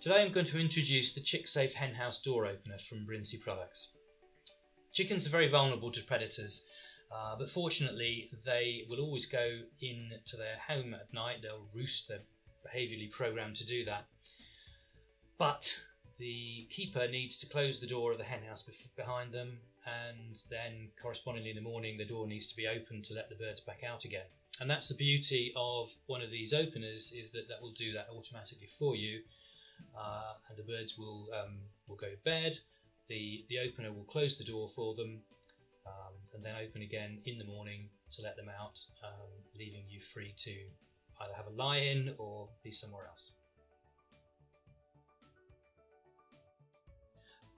Today I'm going to introduce the chick-safe henhouse door opener from Brinsea Products. Chickens are very vulnerable to predators, but fortunately they will always go into their home at night. They'll roost, they're behaviourally programmed to do that. But the keeper needs to close the door of the henhouse behind them, and then correspondingly in the morning the door needs to be opened to let the birds back out again. And that's the beauty of one of these openers, is that that will do that automatically for you, and the birds will go to bed, the opener will close the door for them, and then open again in the morning to let them out, leaving you free to either have a lie-in or be somewhere else.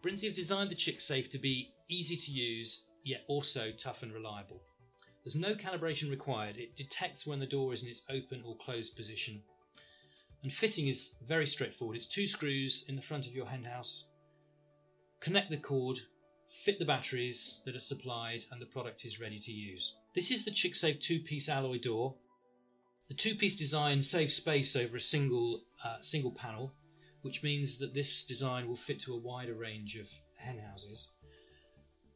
Brinsea have designed the chick-safe to be easy to use, yet also tough and reliable. There's no calibration required. It detects when the door is in its open or closed position. And fitting is very straightforward. It's 2 screws in the front of your henhouse. Connect the cord, fit the batteries that are supplied, and the product is ready to use. This is the chick-safe 2-piece alloy door. The 2-piece design saves space over a single panel, which means that this design will fit to a wider range of hen houses.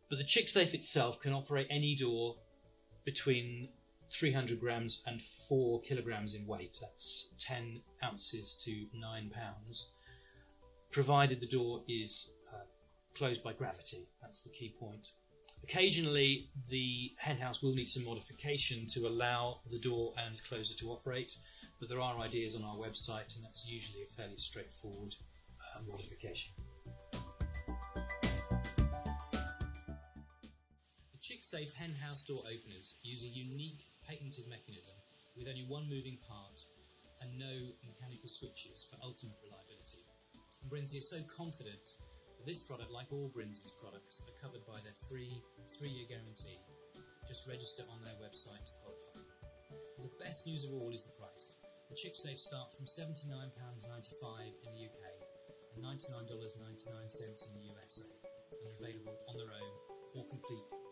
But the chick-safe itself can operate any door between 300 grams and 4 kilograms in weight. That's 10 ounces to 9 pounds, provided the door is closed by gravity. That's the key point. Occasionally, the henhouse will need some modification to allow the door and closer to operate, but there are ideas on our website, and that's usually a fairly straightforward modification. The chick-safe henhouse door openers use a unique patented mechanism with only one moving part and no mechanical switches for ultimate reliability. And Brinsea is so confident that this product, like all Brinsea's products, are covered by their free 3-year guarantee. Just register on their website to qualify. And the best news of all is the price. The chick-safe starts from £79.95 in the UK and $99.99 in the USA, and are available on their own or complete